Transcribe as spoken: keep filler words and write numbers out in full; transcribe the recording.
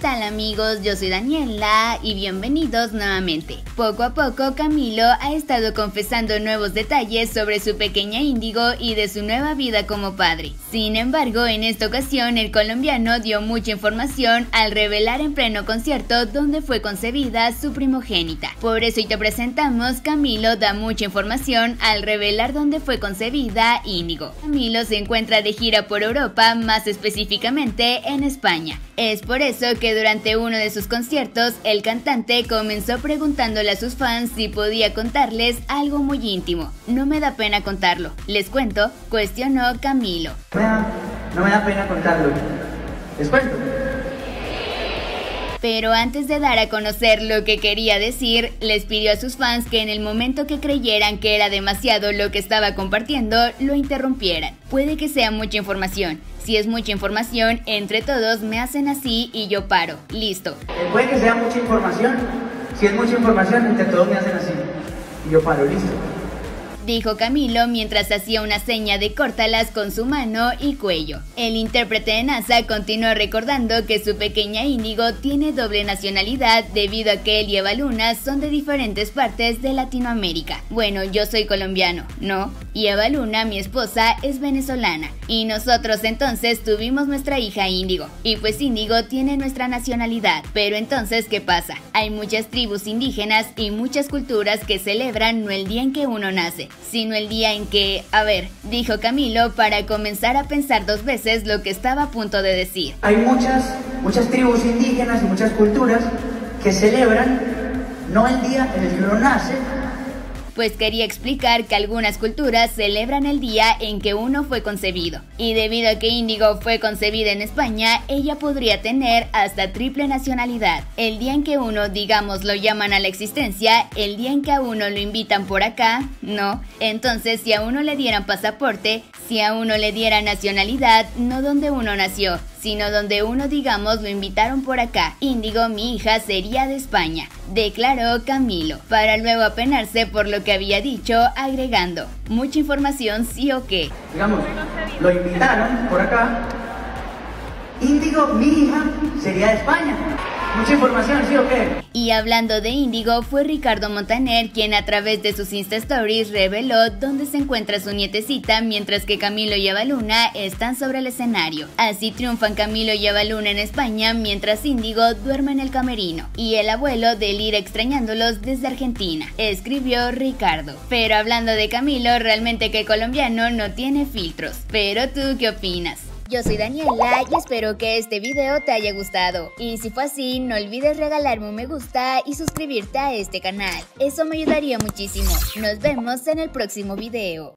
tal amigos? Yo soy Daniela y bienvenidos nuevamente. Poco a poco Camilo ha estado confesando nuevos detalles sobre su pequeña Índigo y de su nueva vida como padre. Sin embargo, en esta ocasión el colombiano dio mucha información al revelar en pleno concierto dónde fue concebida su primogénita. Por eso hoy te presentamos, Camilo da mucha información al revelar dónde fue concebida Índigo. Camilo se encuentra de gira por Europa, más específicamente en España. Es por eso que durante uno de sus conciertos el cantante comenzó preguntándole a sus fans si podía contarles algo muy íntimo. No me da pena contarlo, les cuento, cuestionó Camilo. No, no me da pena contarlo, les cuento. Pero antes de dar a conocer lo que quería decir, les pidió a sus fans que en el momento que creyeran que era demasiado lo que estaba compartiendo, lo interrumpieran. Puede que sea mucha información. Si es mucha información, entre todos me hacen así y yo paro. Listo. Puede que sea mucha información. Si es mucha información, entre todos me hacen así y yo paro. Listo. Dijo Camilo mientras hacía una seña de córtalas con su mano y cuello. El intérprete de NASA continuó recordando que su pequeña Índigo tiene doble nacionalidad debido a que él y Evaluna son de diferentes partes de Latinoamérica. Bueno, yo soy colombiano, ¿no? Y Evaluna, mi esposa, es venezolana. Y nosotros entonces tuvimos nuestra hija Índigo. Y pues Índigo tiene nuestra nacionalidad. Pero entonces, ¿qué pasa? Hay muchas tribus indígenas y muchas culturas que celebran no el día en que uno nace, sino el día en que, a ver, dijo Camilo para comenzar a pensar dos veces lo que estaba a punto de decir. Hay muchas, muchas tribus indígenas y muchas culturas que celebran no el día en el que uno nace. Pues quería explicar que algunas culturas celebran el día en que uno fue concebido. Y debido a que Índigo fue concebida en España, ella podría tener hasta triple nacionalidad. El día en que uno, digamos, lo llaman a la existencia, el día en que a uno lo invitan por acá, no. Entonces, si a uno le dieran pasaporte, si a uno le diera nacionalidad, no donde uno nació, sino donde uno, digamos, lo invitaron por acá. Índigo, mi hija, sería de España, declaró Camilo, para luego apenarse por lo que había dicho, agregando, mucha información sí o qué. Digamos, lo invitaron por acá. Índigo, mi hija, sería de España. Mucha información, ¿sí o qué? Y hablando de Índigo, fue Ricardo Montaner quien a través de sus Insta Stories reveló dónde se encuentra su nietecita mientras que Camilo y Evaluna están sobre el escenario. Así triunfan Camilo y Evaluna en España mientras Índigo duerme en el camerino. Y el abuelo del ir extrañándolos desde Argentina, escribió Ricardo. Pero hablando de Camilo, realmente que colombiano no tiene filtros. Pero tú, ¿qué opinas? Yo soy Daniela y espero que este video te haya gustado. Y si fue así, no olvides regalarme un me gusta y suscribirte a este canal. Eso me ayudaría muchísimo. Nos vemos en el próximo video.